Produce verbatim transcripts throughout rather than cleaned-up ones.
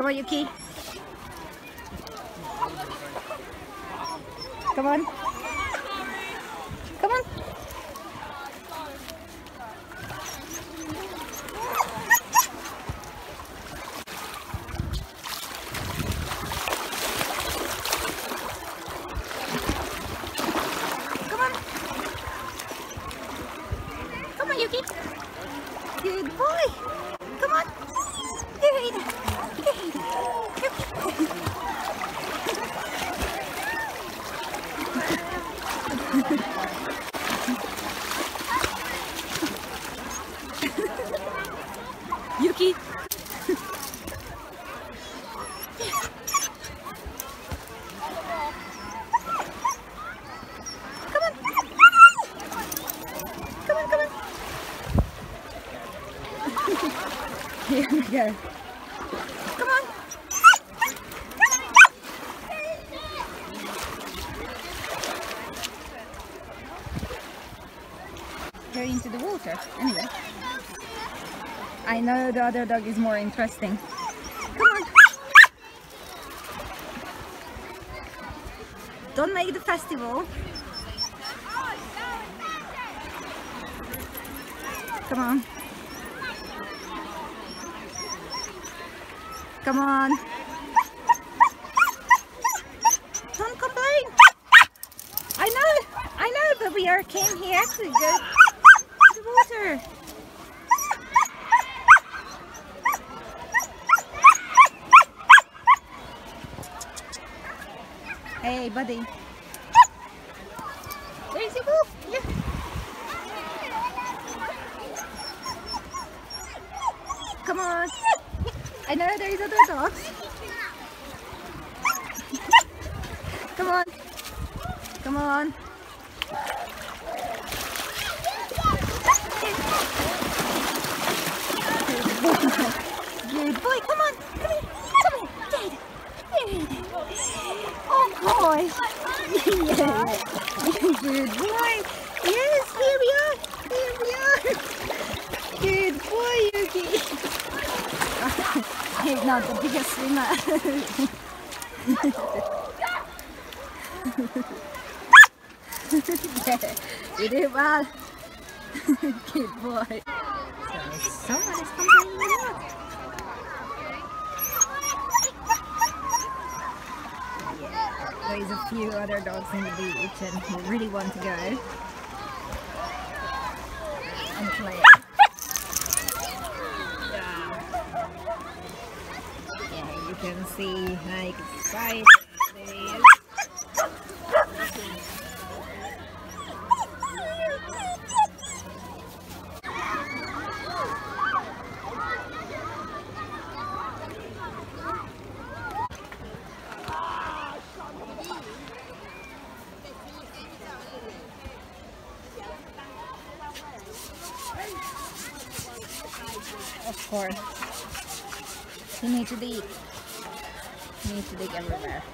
Come on, Yuki. Come on. Come on. Come on. Come on, Yuki. Good boy. Come on. Good. Yuki. Come on. Come on, come on. Here we go. Come on. Go into the water, anyway. I know the other dog is more interesting. Come on. Don't make the festival. Come on. Come on. Don't complain. I know, I know, but we are came here to go to the water. Hey, buddy. Where's your wolf? Yeah. Come on. I know there is other dogs. Come on. Come on. Good boy. Come on. Come here. Boy. Yes. Good boy. Yes, here we are. Here we are. Good boy, Yuki. He's not the biggest swimmer. Yeah, you did well. Good boy. So someone is complaining a lot. There's a few other dogs in the beach and who really want to go and play. Yeah, yeah, you can see how excited it is. Of course, you need to dig. You need to dig everywhere. I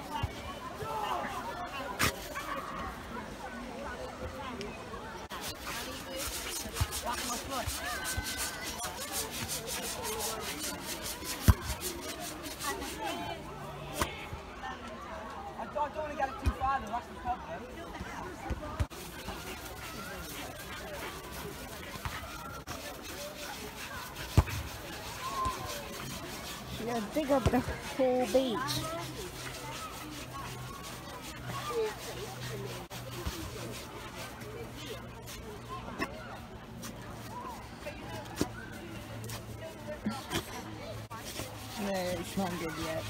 don't want to get it too far and watch the cup, though. Yeah, dig up the whole beach. No, it's not good yet.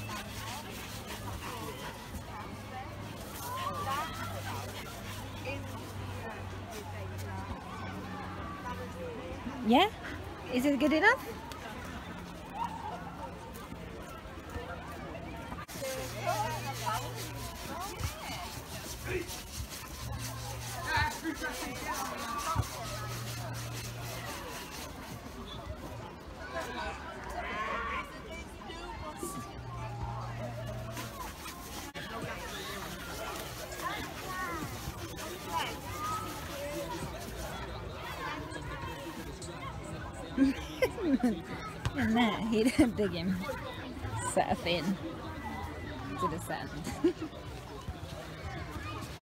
Yeah? Is it good enough? No, he didn't dig him. set a fin to the sand.